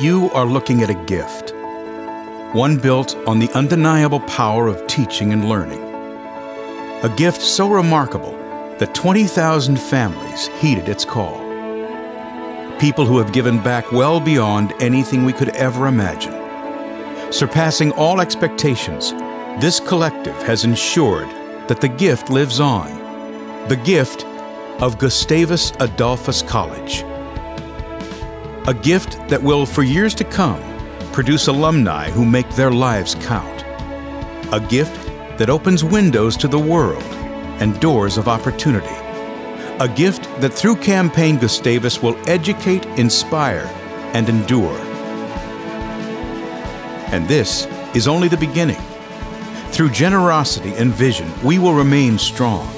You are looking at a gift, one built on the undeniable power of teaching and learning. A gift so remarkable that 20,000 families heeded its call. People who have given back well beyond anything we could ever imagine. Surpassing all expectations, this collective has ensured that the gift lives on. The gift of Gustavus Adolphus College. A gift that will, for years to come, produce alumni who make their lives count. A gift that opens windows to the world and doors of opportunity. A gift that through Campaign Gustavus will educate, inspire, and endure. And this is only the beginning. Through generosity and vision, we will remain strong.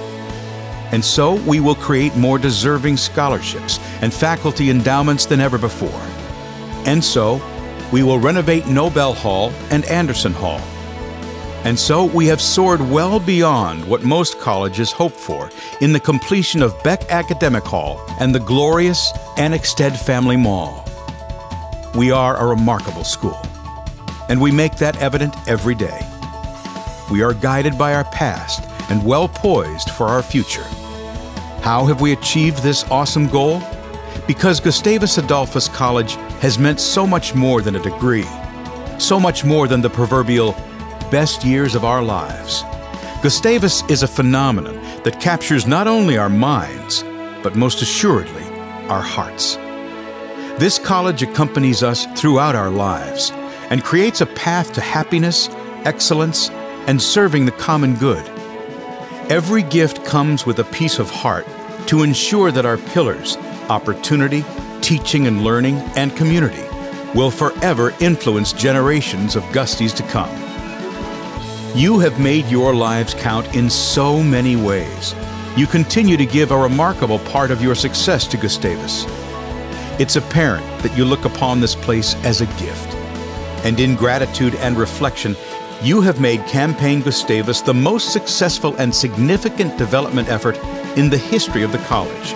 And so we will create more deserving scholarships and faculty endowments than ever before. And so we will renovate Nobel Hall and Anderson Hall. And so we have soared well beyond what most colleges hope for in the completion of Beck Academic Hall and the glorious Annex Stead Family Mall. We are a remarkable school, and we make that evident every day. We are guided by our past and well poised for our future. How have we achieved this awesome goal? Because Gustavus Adolphus College has meant so much more than a degree, so much more than the proverbial best years of our lives. Gustavus is a phenomenon that captures not only our minds, but most assuredly, our hearts. This college accompanies us throughout our lives and creates a path to happiness, excellence, and serving the common good. Every gift comes with a piece of heart to ensure that our pillars, opportunity, teaching and learning, and community, will forever influence generations of Gusties to come. You have made your lives count in so many ways. You continue to give a remarkable part of your success to Gustavus. It's apparent that you look upon this place as a gift. And in gratitude and reflection, you have made Campaign Gustavus the most successful and significant development effort in the history of the college.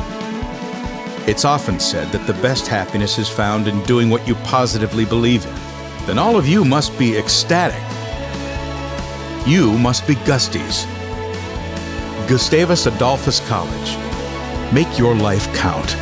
It's often said that the best happiness is found in doing what you positively believe in. Then all of you must be ecstatic. You must be Gusties. Gustavus Adolphus College. Make your life count.